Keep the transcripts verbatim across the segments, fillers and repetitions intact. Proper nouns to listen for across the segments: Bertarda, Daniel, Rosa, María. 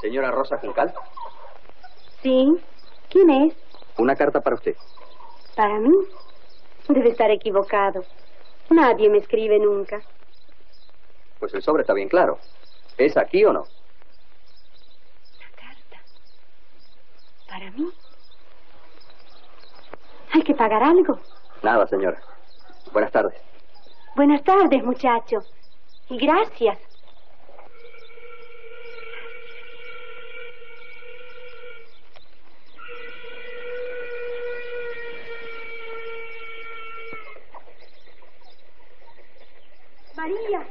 ¿Señora Rosa Juncal? Sí. ¿Quién es? Una carta para usted. ¿Para mí? Debe estar equivocado. Nadie me escribe nunca. Pues el sobre está bien claro. ¿Es aquí o no? Una carta. ¿Para mí? ¿Hay que pagar algo? Nada, señora. Buenas tardes. Buenas tardes, muchacho. Y gracias. María,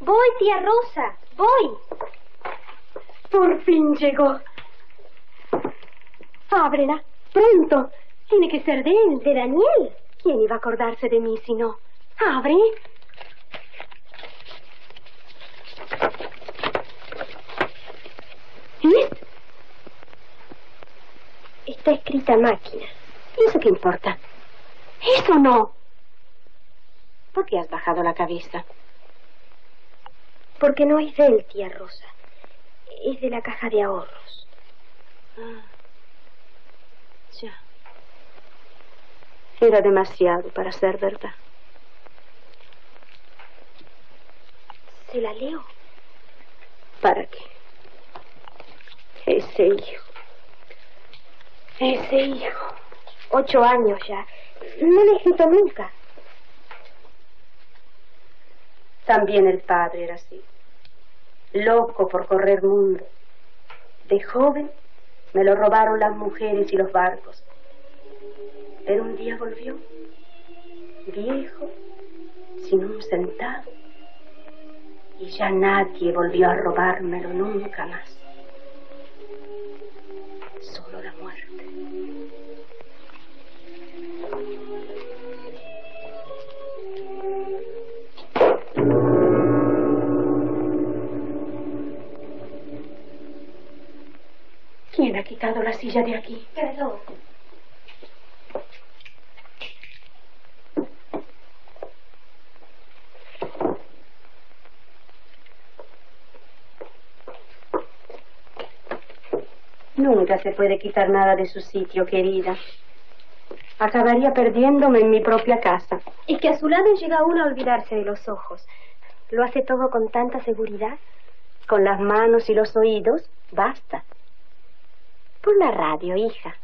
voy, tía Rosa, voy. Por fin llegó. Ábrela, pronto. Tiene que ser de él, de Daniel. ¿Quién iba a acordarse de mí si no? Abre. ¿Eh? Está escrita máquina. ¿Y eso qué importa? Eso no. ¿Por qué has bajado la cabeza? Porque no es de él, tía Rosa. Es de la caja de ahorros. Ah, ya. Era demasiado para ser verdad. ¿Se la leo? ¿Para qué? Ese hijo. Ese hijo. Ocho años ya. No le he escrito nunca. También el padre era así, loco por correr mundo. De joven me lo robaron las mujeres y los barcos. Pero un día volvió, viejo, sin un centavo. Y ya nadie volvió a robármelo nunca más. Solo la muerte. ¿Quién ha quitado la silla de aquí? Perdón. Nunca se puede quitar nada de su sitio, querida. Acabaría perdiéndome en mi propia casa. Es que a su lado llega uno a olvidarse de los ojos. Lo hace todo con tanta seguridad. Con las manos y los oídos, basta. Por la radio, hija.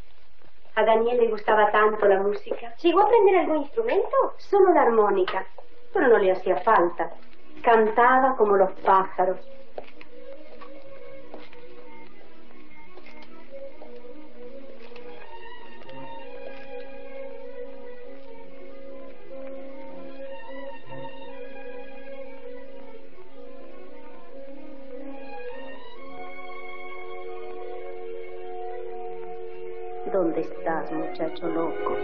A Daniel le gustaba tanto la música. ¿Llegó a aprender algún instrumento? Solo la armónica, pero no le hacía falta. Cantaba como los pájaros. ¿Dónde estás, muchacho loco?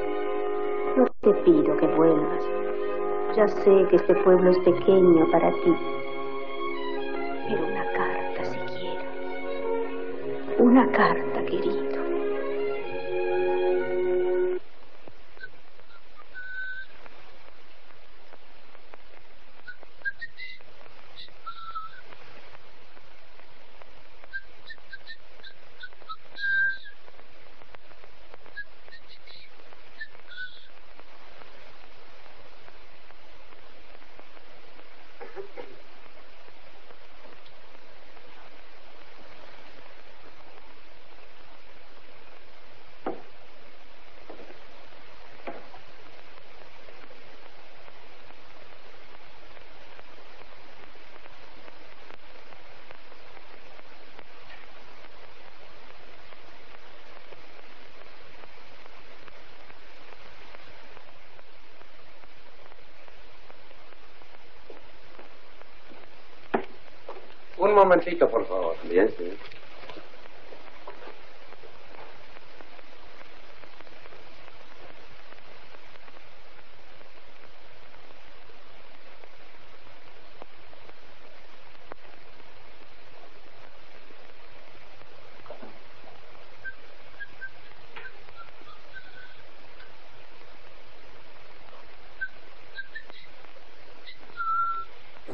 No te pido que vuelvas. Ya sé que este pueblo es pequeño para ti. Pero una carta siquiera. Una carta, querido. Un momentito, por favor. Bien, sí.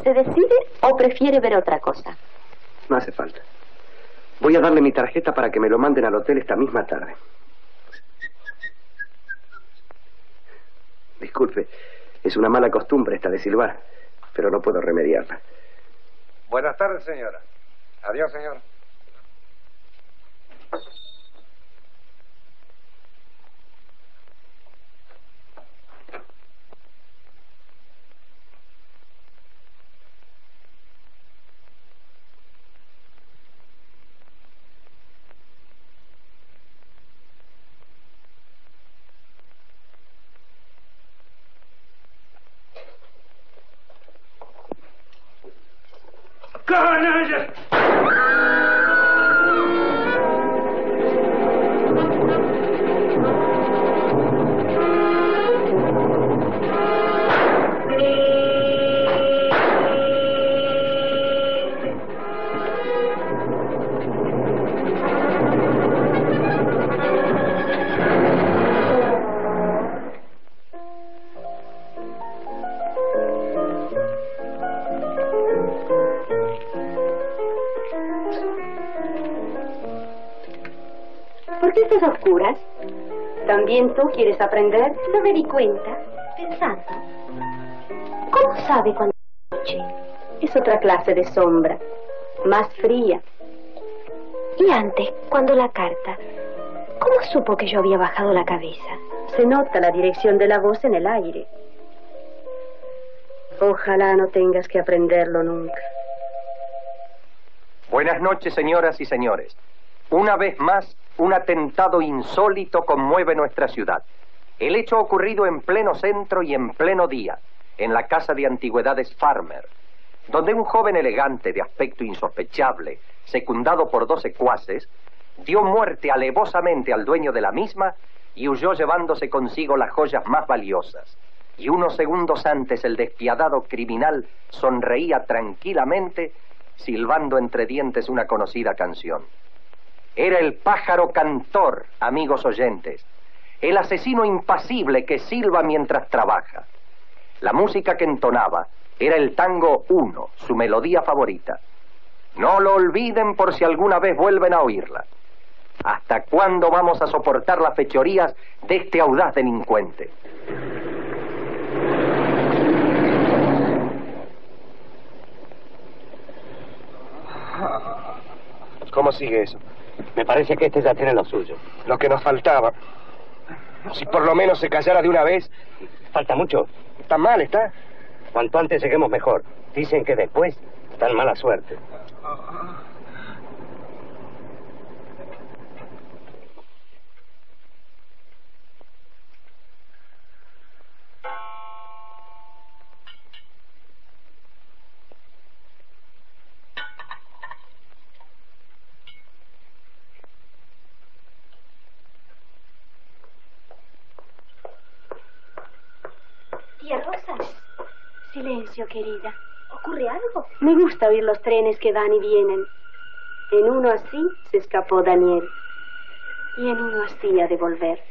¿Se decide o prefiere ver otra cosa? No hace falta. Voy a darle mi tarjeta para que me lo manden al hotel esta misma tarde. Disculpe, es una mala costumbre esta de silbar, pero no puedo remediarla. Buenas tardes, señora. Adiós, señor. ¿También tú quieres aprender? No me di cuenta, pensando. ¿Cómo sabe cuando es noche? Es otra clase de sombra, más fría. Y antes, cuando la carta, ¿cómo supo que yo había bajado la cabeza? Se nota la dirección de la voz en el aire. Ojalá no tengas que aprenderlo nunca. Buenas noches, señoras y señores. Una vez más, un atentado insólito conmueve nuestra ciudad. El hecho ocurrido en pleno centro y en pleno día, en la casa de antigüedades Farmer, donde un joven elegante de aspecto insospechable, secundado por dos secuaces, dio muerte alevosamente al dueño de la misma y huyó llevándose consigo las joyas más valiosas. Y unos segundos antes el despiadado criminal sonreía tranquilamente, silbando entre dientes una conocida canción. Era el pájaro cantor, amigos oyentes, el asesino impasible que silba mientras trabaja. La música que entonaba era el tango uno, su melodía favorita. No lo olviden por si alguna vez vuelven a oírla. ¿Hasta cuándo vamos a soportar las fechorías de este audaz delincuente? ¿Cómo sigue eso? Me parece que este ya tiene lo suyo. Lo que nos faltaba. Si por lo menos se callara de una vez. ¿Falta mucho? Tan mal está. Cuanto antes lleguemos mejor. Dicen que después, tan mala suerte. Silencio, querida. ¿Ocurre algo? Me gusta oír los trenes que van y vienen. En uno así se escapó Daniel. Y en uno así ha de volver.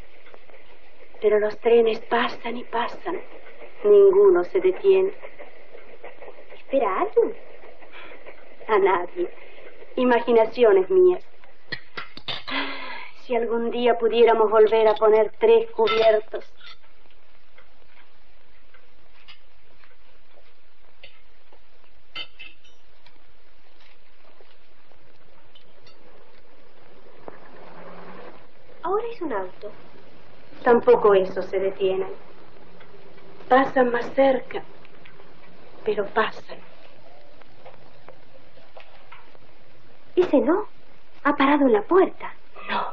Pero los trenes pasan y pasan. Ninguno se detiene. ¿Espera a alguien? A nadie. Imaginaciones mías. Si algún día pudiéramos volver a poner tres cubiertos. Ahora es un auto. Tampoco esos se detienen. Pasan más cerca, pero pasan. Ese no. Ha parado en la puerta. No.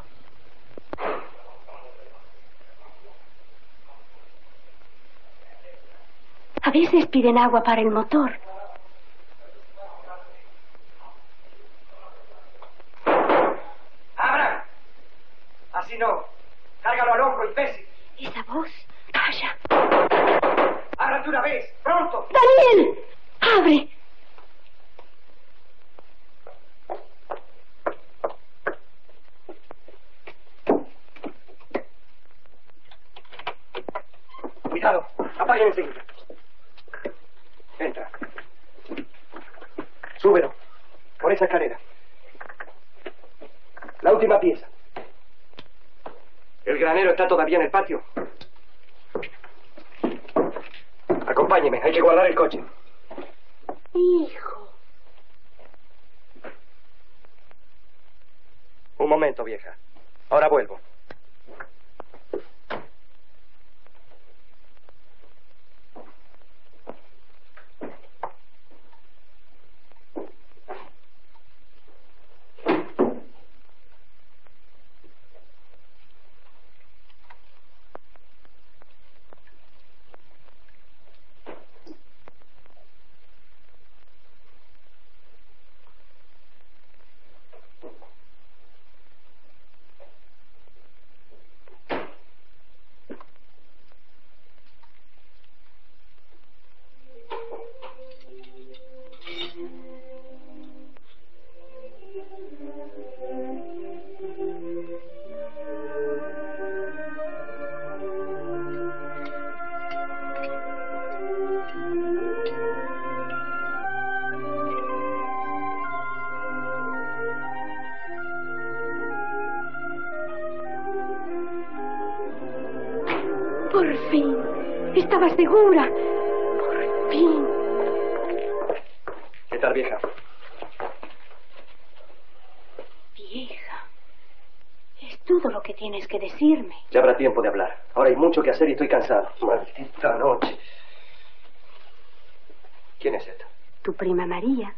A veces piden agua para el motor. Danielito, cárgalo al hombro, imbécil. Esa voz, calla. Ábrate una vez, pronto. Daniel, abre. Cuidado, apaguen enseguida. Entra. Súbelo, por esa escalera. La última pieza. El granero está todavía en el patio. Acompáñeme, hay que guardar el coche. Hijo. Un momento, vieja. Ahora vuelvo. Estaba segura. Por fin. ¿Qué tal, vieja? Vieja. Es todo lo que tienes que decirme. Ya habrá tiempo de hablar. Ahora hay mucho que hacer y estoy cansado. Maldita noche. ¿Quién es esta? Tu prima María.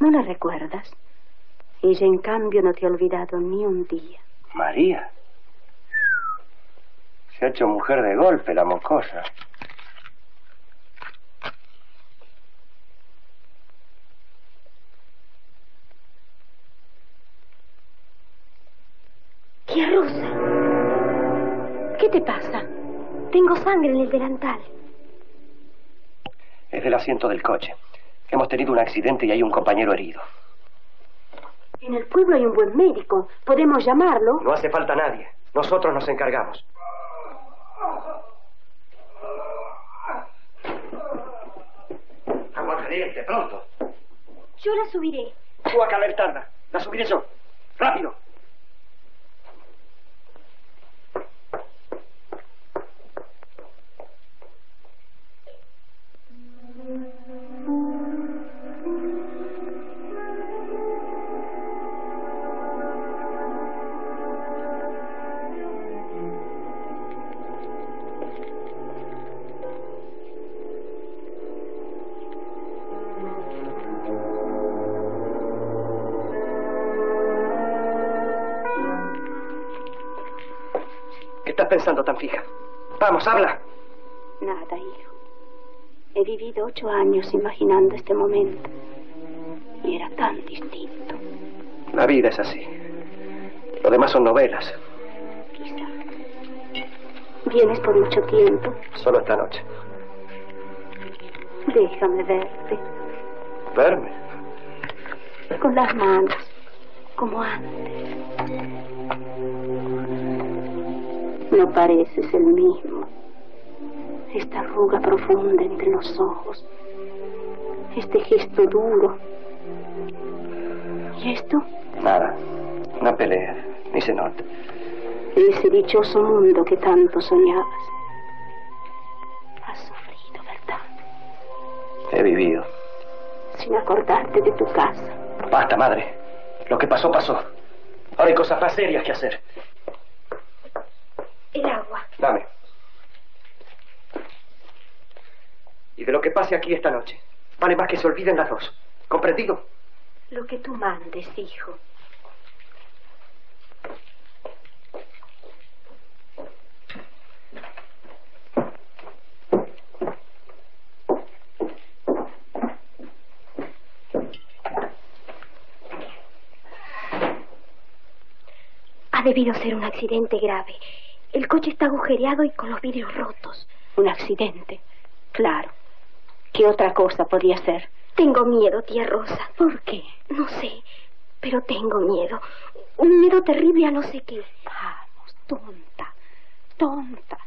¿No la recuerdas? Ella, en cambio, no te ha olvidado ni un día. ¿María? Se ha hecho mujer de golpe, la mocosa. Tía Rosa, ¿qué te pasa? Tengo sangre en el delantal. Es del asiento del coche. Hemos tenido un accidente y hay un compañero herido. En el pueblo hay un buen médico. ¿Podemos llamarlo? No hace falta nadie. Nosotros nos encargamos. De pronto. Yo la subiré. Tú acá, Bertarda. La subiré yo. ¡Rápido! Pensando tan fija. Vamos, habla. Nada, hijo. He vivido ocho años imaginando este momento. Y era tan distinto. La vida es así. Lo demás son novelas. Quizá. ¿Vienes por mucho tiempo? Solo esta noche. Déjame verte. ¿Verme? Con las manos, como antes. No pareces el mismo. Esta arruga profunda entre los ojos. Este gesto duro. ¿Y esto? Nada. Una pelea. Ni se nota. Ese dichoso mundo que tanto soñabas. Has sufrido, ¿verdad? He vivido. Sin acordarte de tu casa. Basta, madre. Lo que pasó, pasó. Ahora hay cosas más serias que hacer. El agua. Dame. Y de lo que pase aquí esta noche, vale más que se olviden las dos. ¿Comprendido? Lo que tú mandes, hijo. debido ser un accidente grave. El coche está agujereado y con los vidrios rotos. ¿Un accidente? Claro. ¿Qué otra cosa podría ser? Tengo miedo, tía Rosa. ¿Por qué? No sé, pero tengo miedo. Un miedo terrible a no sé qué. Vamos, tonta, tonta.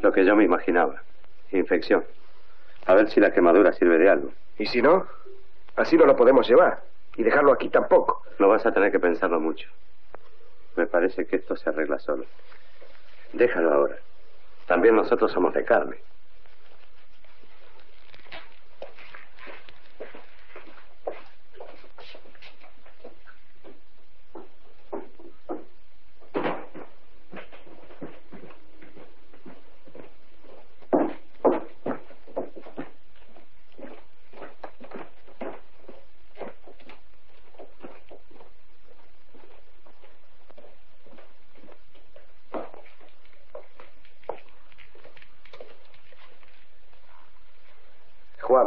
Lo que yo me imaginaba. Infección. A ver si la quemadura sirve de algo. ¿Y si no? Así no lo podemos llevar. Y dejarlo aquí tampoco. No vas a tener que pensarlo mucho. Me parece que esto se arregla solo. Déjalo ahora. También nosotros somos de carne.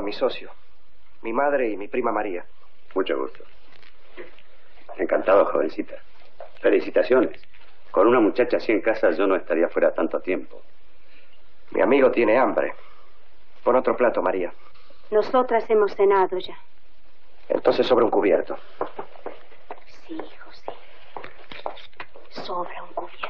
Mi socio, mi madre y mi prima María. Mucho gusto. Encantado, jovencita. Felicitaciones. Con una muchacha así en casa yo no estaría fuera tanto tiempo. Mi amigo tiene hambre. Pon otro plato, María. Nosotras hemos cenado ya. Entonces sobra un cubierto. Sí, José. Sobra un cubierto.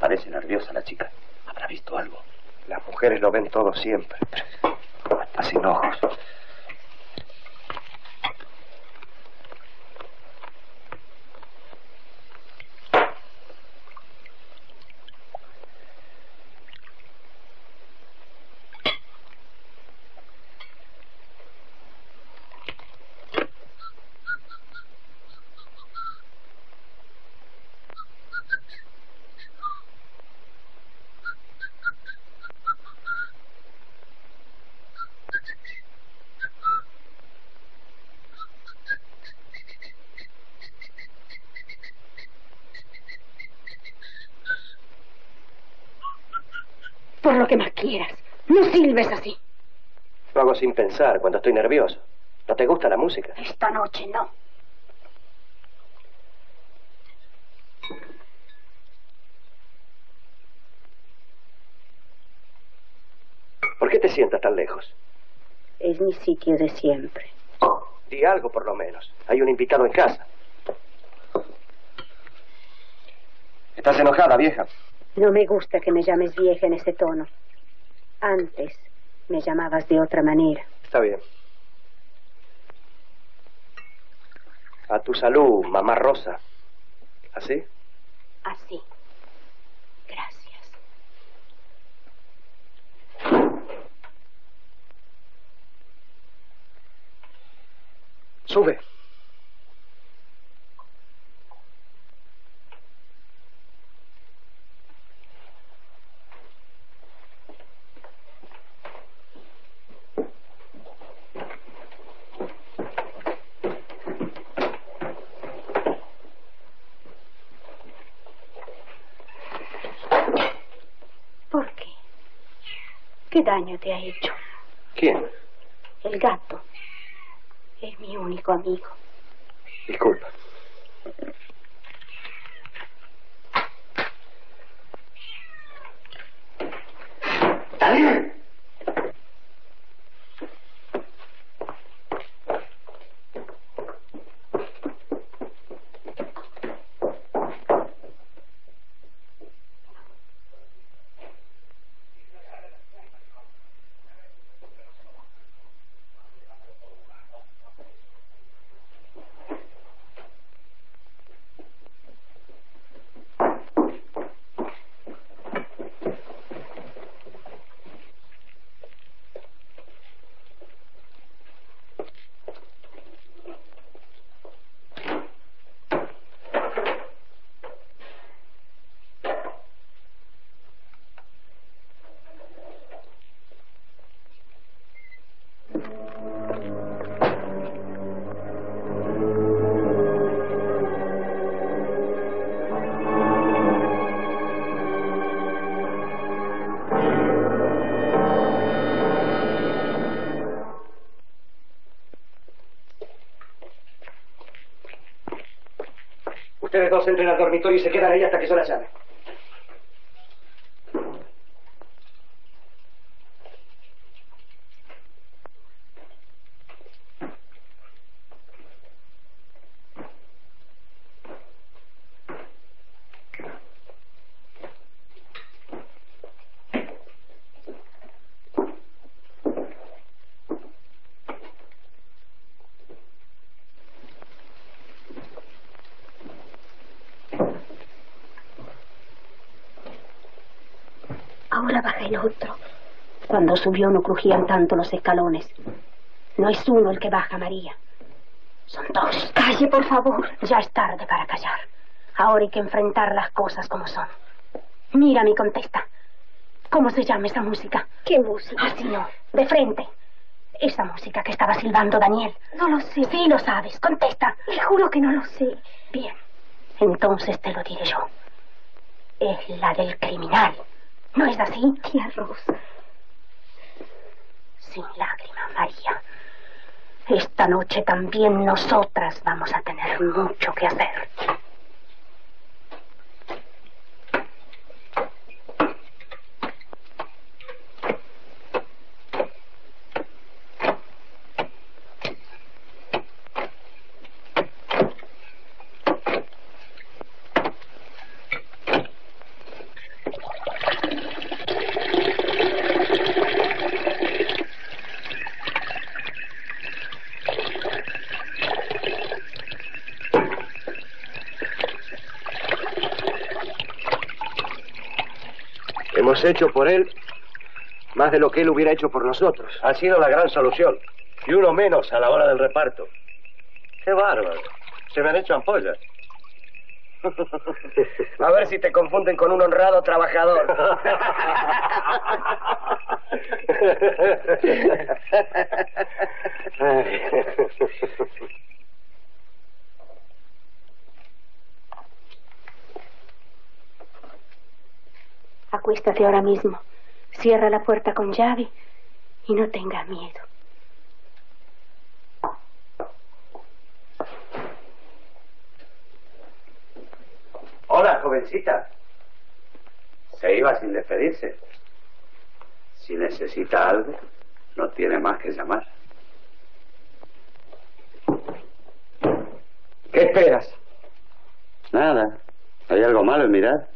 Parece nerviosa la chica. Habrá visto algo. Las mujeres lo ven todo siempre. Hasta sin ojos. Por lo que más quieras, no silbes así. Lo hago sin pensar cuando estoy nervioso. ¿No te gusta la música? Esta noche no. ¿Por qué te sientas tan lejos? Es mi sitio de siempre. Di algo por lo menos. Hay un invitado en casa. ¿Estás enojada, vieja? No me gusta que me llames vieja en ese tono. Antes me llamabas de otra manera. Está bien. A tu salud, mamá Rosa. ¿Así? Así. Gracias. Sube. ¿Qué daño te ha hecho? ¿Quién? El gato. Es mi único amigo. Disculpa. ¡Daniel! Ustedes dos entren al dormitorio y se quedan ahí hasta que yo la llame. Ahora baja el otro. Cuando subió no crujían tanto los escalones. No es uno el que baja, María. Son dos. Calle, por favor. Ya es tarde para callar. Ahora hay que enfrentar las cosas como son. Mira, mi contesta. ¿Cómo se llama esa música? ¿Qué música? Así no, de frente. Esa música que estaba silbando Daniel. No lo sé. Sí lo sabes, contesta. Le juro que no lo sé. Bien, entonces te lo diré yo. Es la del criminal. ¿No es así, tía Rosa? Sin lágrimas, María. Esta noche también nosotras vamos a tener mucho que hacer. Hemos hecho por él más de lo que él hubiera hecho por nosotros. Ha sido la gran solución. Y uno menos a la hora del reparto. ¡Qué bárbaro! Se me han hecho ampollas. A ver si te confunden con un honrado trabajador. Acuéstate ahora mismo, cierra la puerta con llave y no tengas miedo. Hola, jovencita. Se iba sin despedirse. Si necesita algo, no tiene más que llamar. ¿Qué esperas? Nada. ¿Hay algo malo en mirar?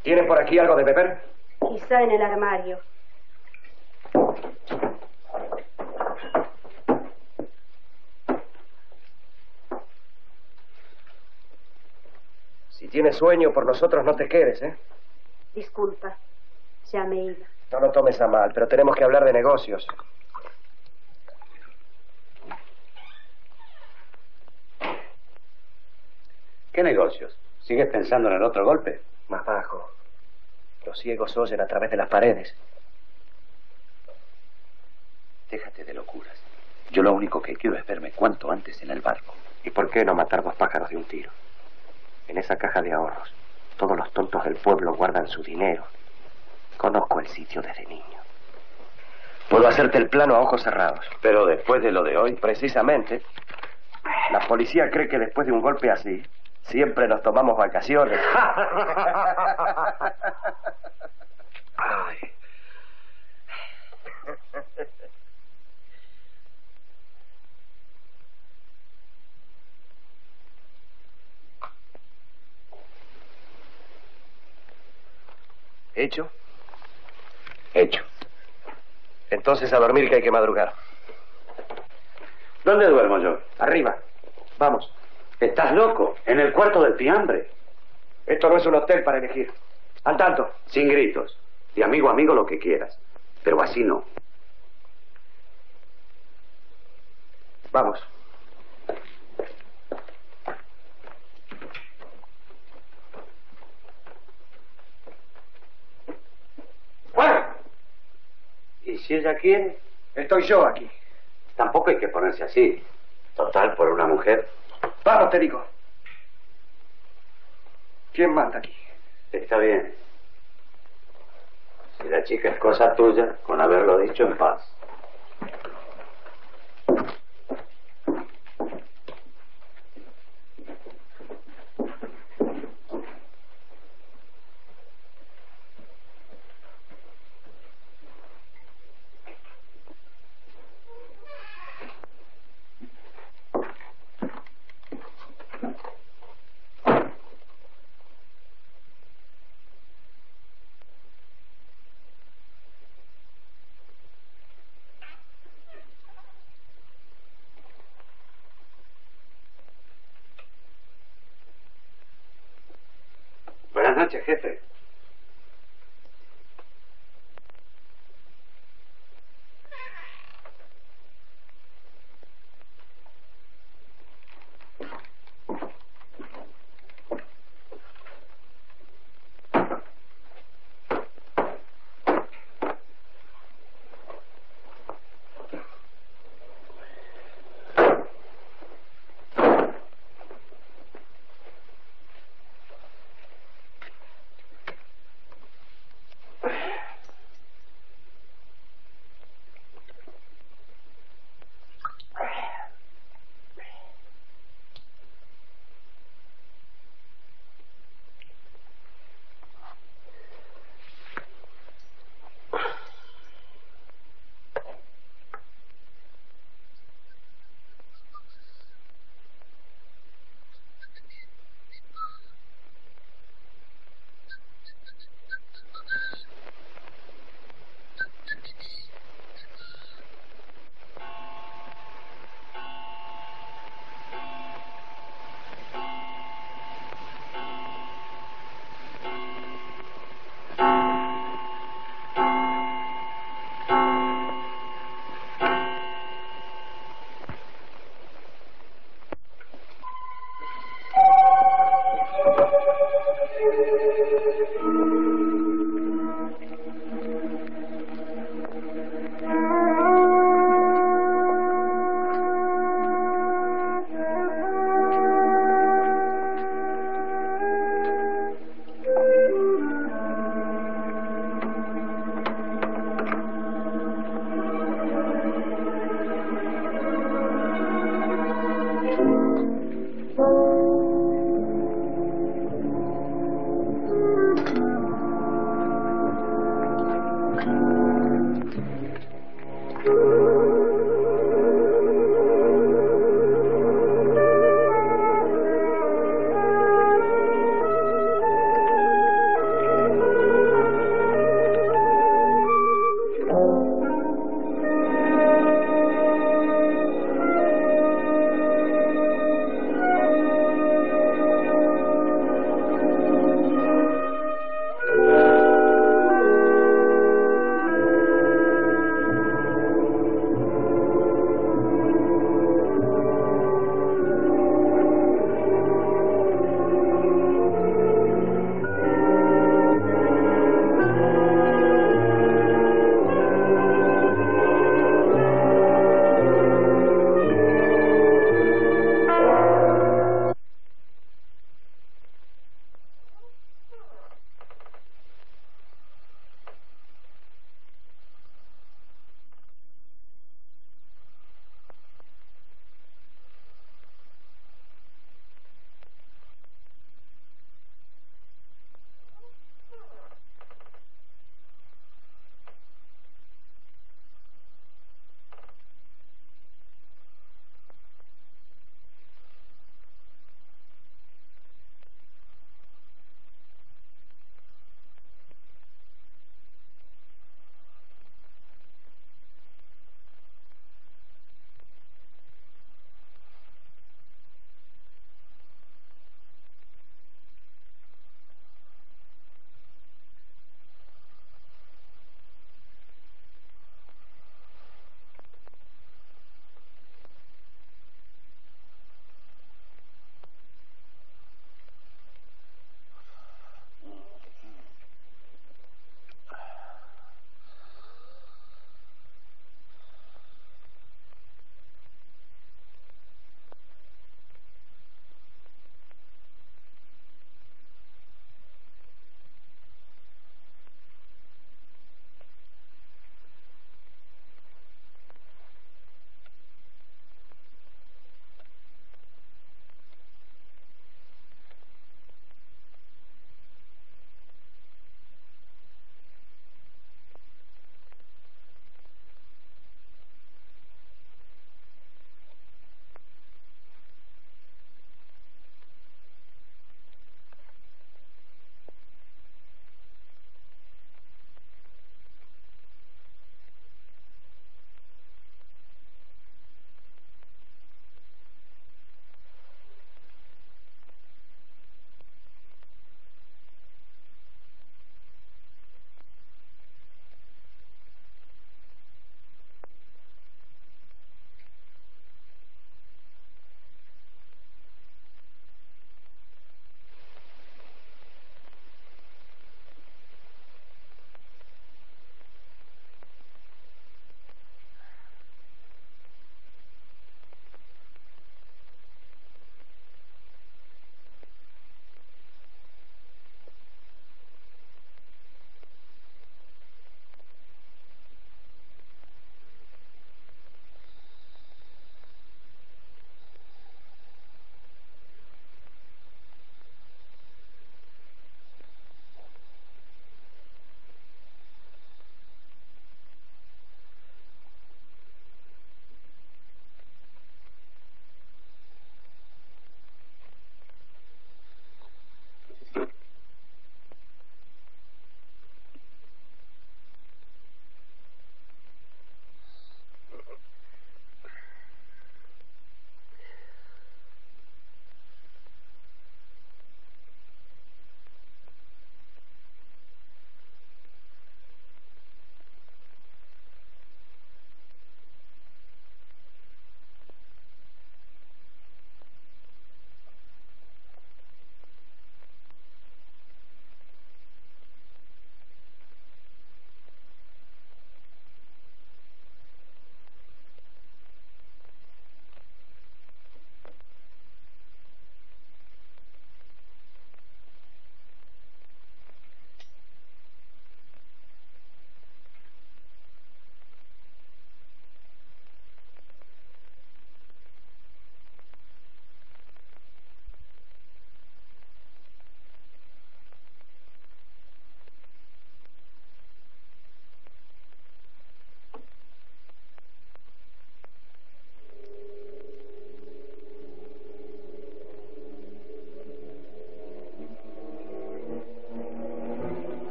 ¿Tienes por aquí algo de beber? Quizá en el armario. Si tienes sueño, por nosotros no te quedes, ¿eh? Disculpa, ya me iba. No lo tomes a mal, pero tenemos que hablar de negocios. ¿Qué negocios? ¿Sigues pensando en el otro golpe? Más bajo. Los ciegos oyen a través de las paredes. Déjate de locuras. Yo lo único que quiero es verme cuanto antes en el barco. ¿Y por qué no matar dos pájaros de un tiro? En esa caja de ahorros, todos los tontos del pueblo guardan su dinero. Conozco el sitio desde niño. Puedo hacerte el plano a ojos cerrados. Pero después de lo de hoy, precisamente, la policía cree que después de un golpe así... siempre nos tomamos vacaciones. Ay. ¿Hecho? Hecho. Entonces a dormir, que hay que madrugar. ¿Dónde duermo yo? Arriba. Vamos. ¿Estás loco? En el cuarto del fiambre. Esto no es un hotel para elegir. Al tanto. Sin gritos. De amigo a amigo lo que quieras. Pero así no. Vamos. ¡Fuera! ¿Y si ella quiere? Estoy yo aquí. Tampoco hay que ponerse así. Total, por una mujer... Vamos, te digo. ¿Quién manda aquí? Está bien. Si la chica es cosa tuya, con haberlo dicho en paz. noches, jefe.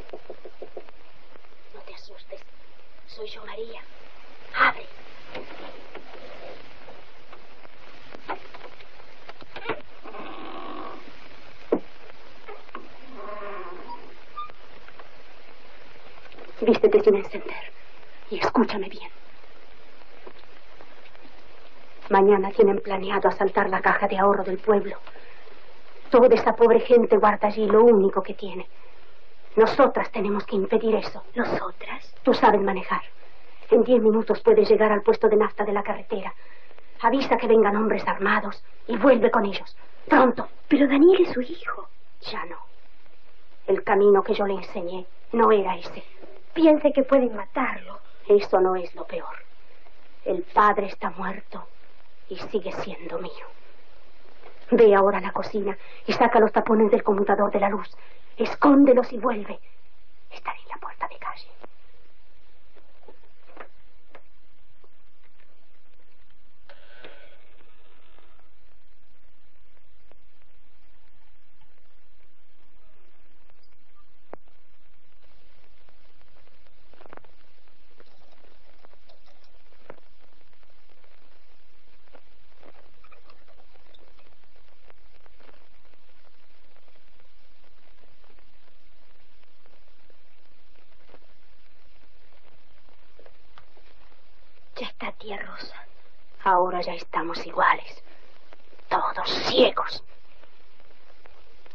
No te asustes. Soy yo, María. Abre. Vístete sin encender y escúchame bien. Mañana tienen planeado asaltar la caja de ahorro del pueblo. Toda esa pobre gente guarda allí lo único que tiene. Nosotras tenemos que impedir eso. ¿Nosotras? Tú sabes manejar. En diez minutos puedes llegar al puesto de nafta de la carretera. Avisa que vengan hombres armados y vuelve con ellos. Pronto. Pero Daniel es su hijo. Ya no. El camino que yo le enseñé no era ese. Piense que pueden matarlo. Eso no es lo peor. El padre está muerto y sigue siendo mío. Ve ahora a la cocina y saca los tapones del conmutador de la luz. Escóndelos y vuelve. Estaré en la puerta de calle. Tía Rosa. Ahora ya estamos iguales. Todos ciegos.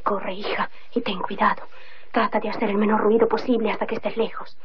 Corre, hija, y ten cuidado. Trata de hacer el menor ruido posible hasta que estés lejos.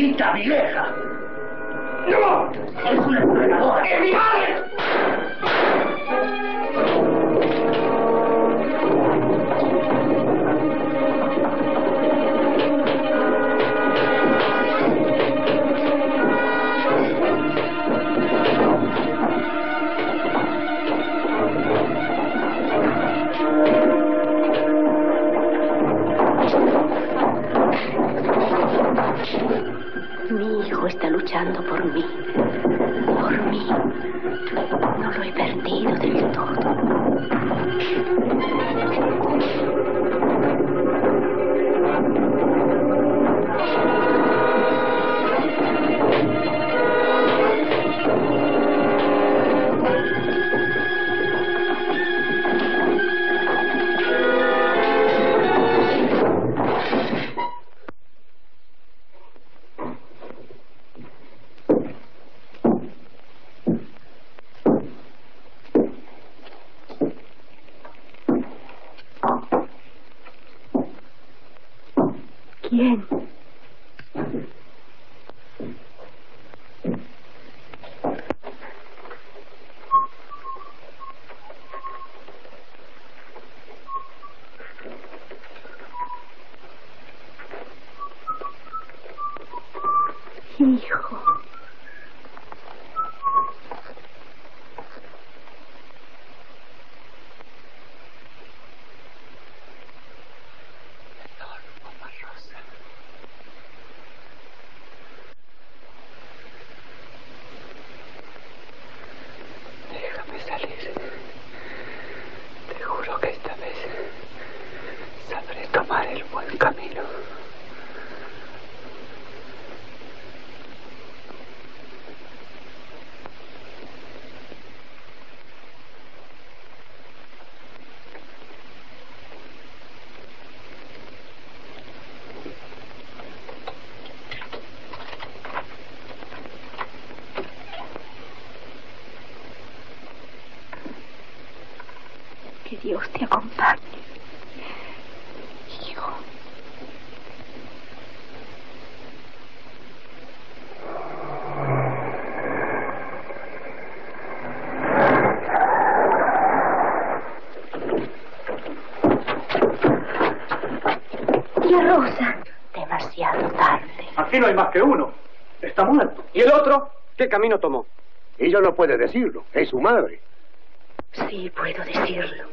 maldita vieja. ¡No! ¡Es una enredadora! ¡Es mi madre! Mi hijo está luchando por mí, por mí. No lo he perdido del todo. ¿Quién? Hijo. Que Dios te acompañe, hijo. Tía Rosa, demasiado tarde. Aquí no hay más que uno. Está muerto. ¿Y el otro? ¿Qué camino tomó? Ella no puede decirlo. Es su madre. Sí, puedo decirlo.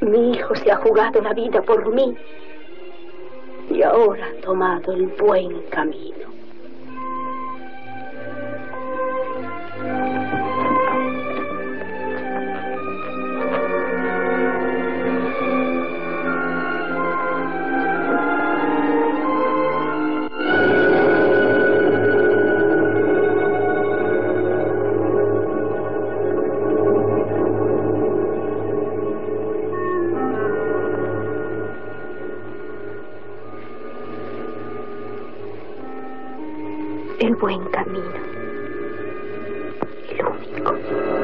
Mi hijo se ha jugado la vida por mí y ahora ha tomado el buen camino. El buen camino, el único.